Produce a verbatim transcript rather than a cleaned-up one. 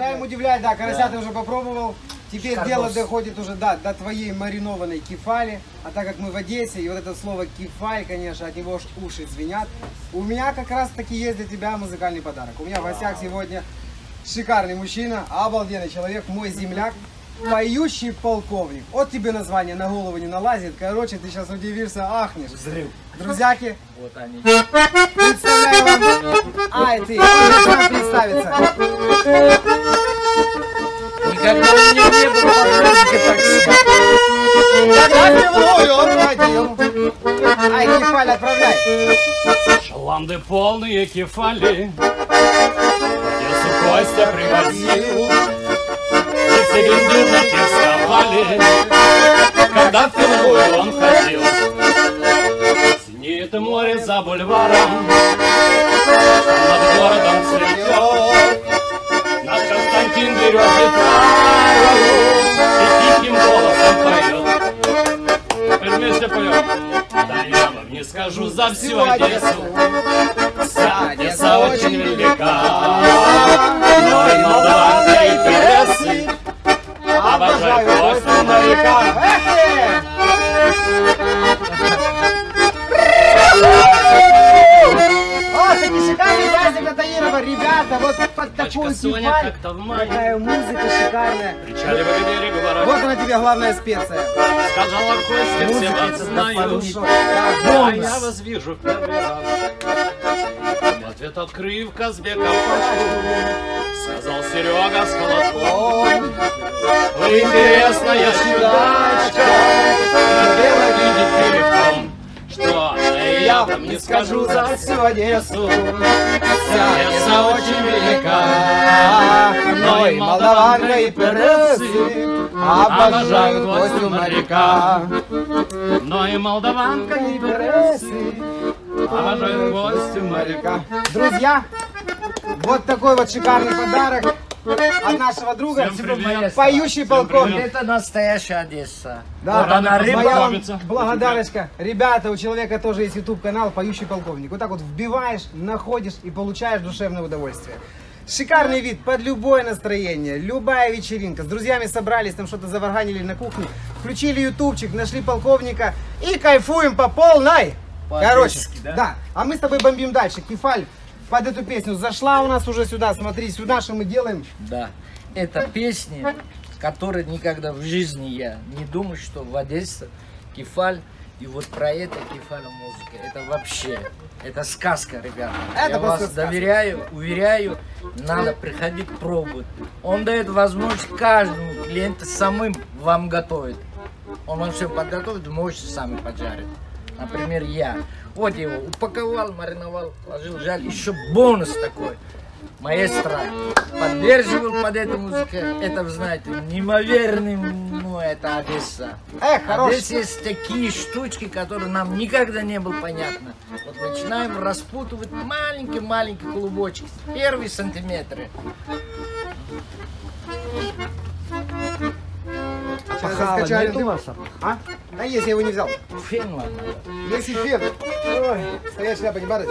Продолжаем удивлять, да, карася ты уже попробовал. Теперь Шарбос. Дело доходит уже да, до твоей маринованной кефали. А так как мы в Одессе, и вот это слово кефаль, конечно, от него уши звенят. У меня как раз таки есть для тебя музыкальный подарок. У меня в гостях сегодня шикарный мужчина, обалденный человек, мой земляк. Поющий полковник. Вот тебе название на голову не налазит. Короче, ты сейчас удивишься, ахнешь. Взрыв. Друзьяки. Вот они. Представляю вам. Ай, ты. Нужно представиться. Никогда мне не было подружки такси. Когда пивную он ходил. Ай, кефаль отправляй. Шаланды полные кефали. Если Костя пригодил. Серединники вставали, когда в пивную он ходил. Синеет море за бульваром, над городом цветет. Наш Константин берет гитару и тихим голосом поет. Мы вместе поем. Да я вам не скажу за всю Одессу, вся Одесса очень велика. Но и молода и пересы. Обожаю Костю моряка. О, такие шикарные праздник на Таирова. Ребята, вот под такую кефаль, такая музыка шикарная. Вот она тебе главная специя. Сказала Костя, все вас знаю, а я вас вижу в первый раз. В ответ открыв Казбека пачку, сказал Серега с колотком. Интересная щелочка, надела видеть телефон. Что же я вам не скажу за всю Одессу, вся Одесса очень велика. Но и молдаванка, и пересы обожают Костю моряка. Но и молдаванка, и пересы обожают Костю моряка. Друзья, вот такой вот шикарный подарок от нашего друга, поющий полковник. Это настоящая Одесса. Да, вот она, рыба. Благодарочка. Ребята, у человека тоже есть YouTube-канал «Поющий полковник». Вот так вот вбиваешь, находишь и получаешь душевное удовольствие. Шикарный вид под любое настроение, любая вечеринка. С друзьями собрались, там что-то заварганили на кухне, включили ютубчик, нашли полковника и кайфуем по полной. Короче, да? Да. А мы с тобой бомбим дальше. Кефаль. Под эту песню зашла у нас уже сюда, смотри, сюда что мы делаем. Да, это песни, которые никогда в жизни я не думал, что в Одессе кефаль, и вот про это кефаль музыка. Это вообще, это сказка, ребята. Это я вас сказка. Доверяю, уверяю, надо приходить пробовать. Он дает возможность каждому клиенту самым вам готовить. Он вам все подготовит, можете сами поджарить. Например, я. Вот его упаковал, мариновал, положил, жаль. Еще бонус такой. Маэстро поддерживал под эту музыку. Это, вы знаете, неимоверный, ну, это Одесса. Эх, хорош. Здесь есть такие штучки, которые нам никогда не было понятно. Вот начинаем распутывать маленький-маленький клубочек. Первые сантиметры. Пахала, нету масса? А? Да есть, я его не взял. Фен ладно. Есть и фен. Ой, стоять шляпа, не барать.